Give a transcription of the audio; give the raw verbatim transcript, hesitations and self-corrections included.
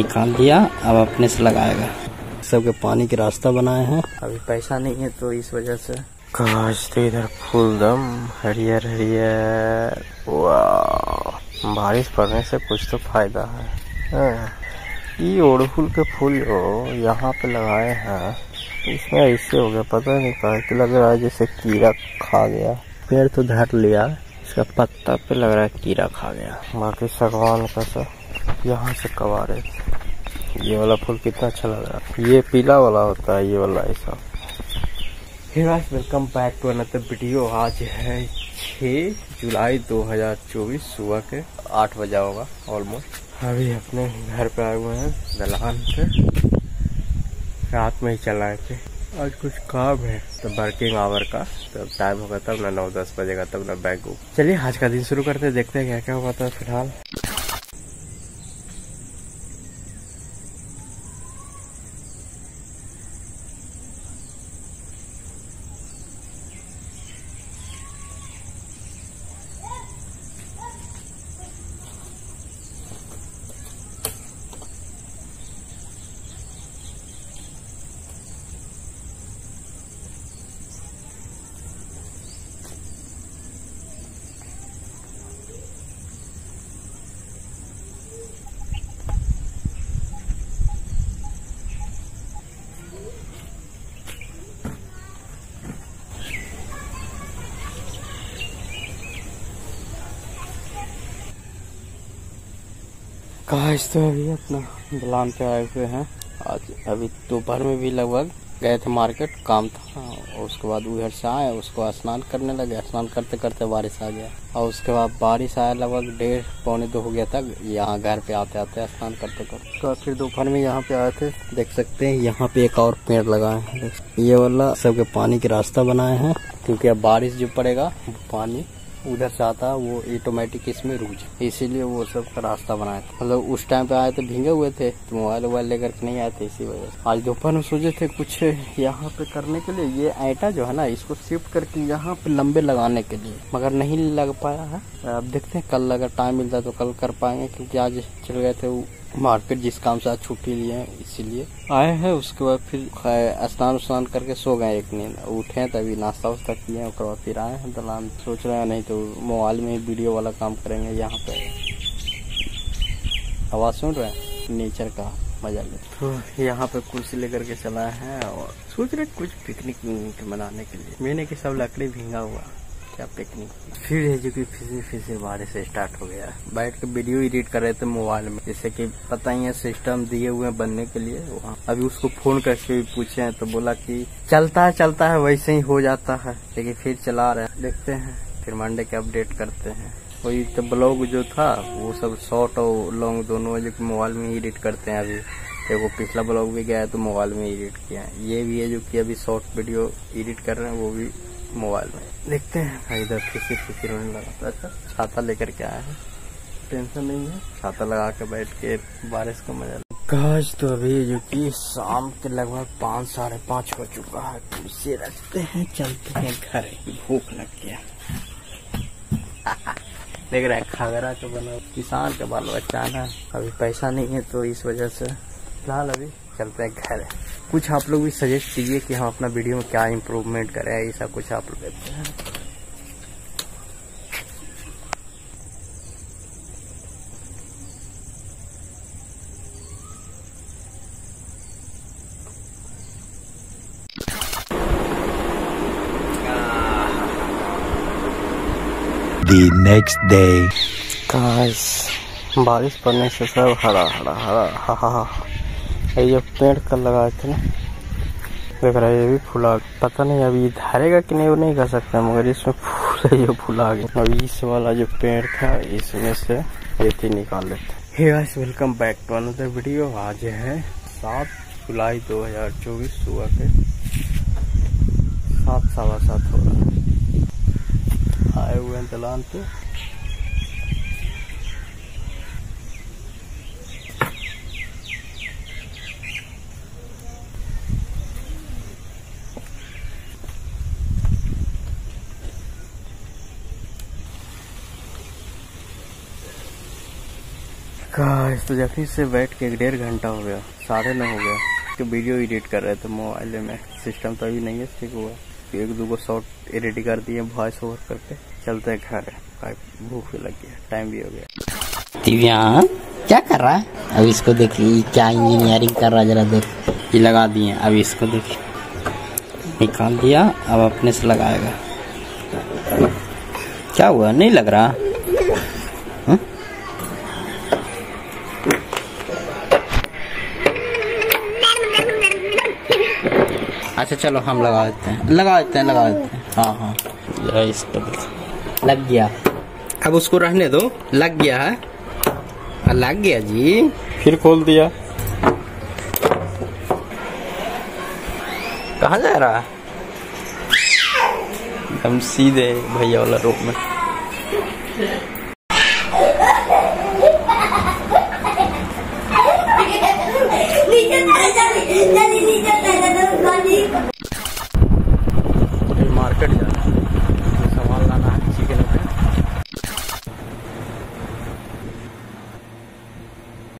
निकाल दिया, अब अपने से लगाएगा। सबके पानी के रास्ता बनाए हैं, अभी पैसा नहीं है तो इस वजह से। काजते इधर फुल दम हरियर हरियर। वाह, बारिश पड़ने से कुछ तो फायदा है। ये ओड़फुल के फूल यहाँ पे लगाए हैं, इसमें ऐसे हो गया, पता नहीं कहा, लग रहा है जैसे कीड़ा खा गया। पेड़ तो धर लिया, इसका पत्ता पे लग रहा है कीड़ा खा गया। बाकी सागवान का सब यहाँ से कवारे। ये वाला फूल कितना अच्छा लग रहा है, ये पीला वाला होता है, ये वाला ऐसा। Hey guys, welcome back to another video. आज है छह जुलाई दो हज़ार चौबीस, सुबह के आठ बजा होगा ऑलमोस्ट। अभी अपने घर पे आए हुए हैं दलान पे, रात में ही चलाए थे। आज कुछ काम है तो वर्किंग आवर का, तो टाइम होगा तब ना, नौ दस बजेगा तब ना बैग। चलिए आज का दिन शुरू करते हैं, देखते हैं क्या क्या हुआ था फिलहाल। गाइस, तो अभी अपना दलान पे आए हुए हैं। आज अभी दोपहर में भी लगभग गए थे मार्केट, काम था, और उसके बाद उधर से आए, उसको स्नान करने लगे। स्नान करते करते बारिश आ गया, और उसके बाद बारिश आया लगभग डेढ़ पौने दो हो गया था। यहाँ घर पे आते आते स्नान करते करते तो फिर दोपहर में यहाँ पे आए थे। देख सकते हैं यहाँ पे एक और पेड़ लगाए हैं, ये वाला। सबके पानी के रास्ता बनाए हैं, क्योंकि अब बारिश जो पड़ेगा पानी उधर से आता है, वो ऑटोमेटिक इसमें रुक जाए, इसीलिए वो सब का रास्ता बनाया था। मतलब उस टाइम पे आए थे, भीगे हुए थे, तो मोबाइल वोबाइल लेकर नहीं आए थे, इसी वजह से। आज दोपहर में सोचे थे कुछ यहाँ पे करने के लिए, ये आटा जो है ना, इसको शिफ्ट करके यहाँ पे लंबे लगाने के लिए, मगर नहीं लग पाया है। अब देखते हैं कल अगर टाइम मिलता तो कल कर पाएंगे, क्योंकि आज चले गए थे मार्केट जिस काम से आज छुट्टी लिए हैं, इसीलिए आए हैं। उसके बाद फिर स्नान उस्नान करके सो गए एक नींद, उठे तभी नाश्ता वास्ता किए, उसके बाद फिर आए हैं दलान। सोच रहे हैं नहीं तो मोबाइल में वीडियो वाला काम करेंगे। यहाँ पे आवाज सुन रहे हैं नेचर का मजा ले। तो यहाँ पे कुर्सी लेकर के चला है, और सोच रहे कुछ पिकनिक मनाने के लिए। मैंने के सब लकड़ी भींगा हुआ, क्या पिकनिक। फिर है जो कि फिर फिर से बारिश स्टार्ट हो गया। बैठ के वीडियो एडिट कर रहे थे मोबाइल में, जैसे कि पता ही है सिस्टम दिए हुए हैं बनने के लिए वहाँ। अभी उसको फोन करके भी पूछे हैं तो बोला कि चलता है चलता है वैसे ही हो जाता है, लेकिन फिर चला रहे हैं। देखते हैं फिर मंडे के अपडेट करते हैं। वही तो ब्लॉग जो था वो सब शॉर्ट और लॉन्ग दोनों है, जो कि मोबाइल में एडिट करते हैं। अभी देखो पिछला ब्लॉग भी गया है तो मोबाइल में एडिट किया है, ये भी है जो कि अभी शॉर्ट वीडियो एडिट कर रहे हैं वो भी मोबाइल में। देखते हैं इधर फिर फिर होने लगा। अच्छा, छाता लेकर के आया है, टेंशन नहीं है, छाता लगा के बैठ के बारिश का मजा। काश, तो अभी जो कि शाम के लगभग पाँच साढ़े पाँच हो चुका है। कुर्सी रखते हैं, चलते हैं घर, भूख लग गया। देख रहे हैं खागरा का बना, किसान का बाल बच्चा है। अभी पैसा नहीं है तो इस वजह से फिलहाल अभी चलते हैं घर। कुछ आप लोग भी सजेस्ट कीजिए कि हम अपना वीडियो में क्या इम्प्रूवमेंट करें, ऐसा कुछ आप लोग देते हैं। The next day, guys, बारिश पड़ने से सब हरा हरा हरा हा हा हा। ये पेड़ कल लगाए थे ना, देख रहा है ये भी फूला। पता नहीं अभी धरेगा कि नहीं, वो नहीं कर सकता, मगर इसमें फूल ये फूला गया। अभी इस वाला जो पेड़ था इसमें से रेती निकाल लेते हैं। Guys, welcome back to another video. आज है सात जुलाई दो हज़ार चौबीस, सुबह के सात सवा सात हो रहा है। आए हुए हैं दलान पे, गाइस, तो जब से बैठ के एक डेढ़ घंटा हो गया, साढ़े नौ हो गया कि वीडियो एडिट कर रहे थे मोबाइल में। सिस्टम तो अभी नहीं है ठीक हुआ, एक दो को शॉर्ट एडिट कर दिए वॉइस ओवर करके। चलते घर है, भूख भी लग गया, टाइम भी हो गया। दिव्यान क्या कर रहा है? अब इसको देखिए क्या इंजीनियरिंग कर रहा है, जरा देख। ये लगा दिए, अब इसको देखिए निकाल दिया, अब अपने से लगाएगा। क्या हुआ, नहीं लग रहा? हुँ? अच्छा चलो हम लगा देते हैं लगा देते हैं लगा देते हैं हाँ हाँ लग गया। अब उसको रहने दो, लग गया है, लग गया जी। फिर खोल दिया, कहाँ जा रहा है? हम सीधे भैया वाला रोप में। मार्केट जा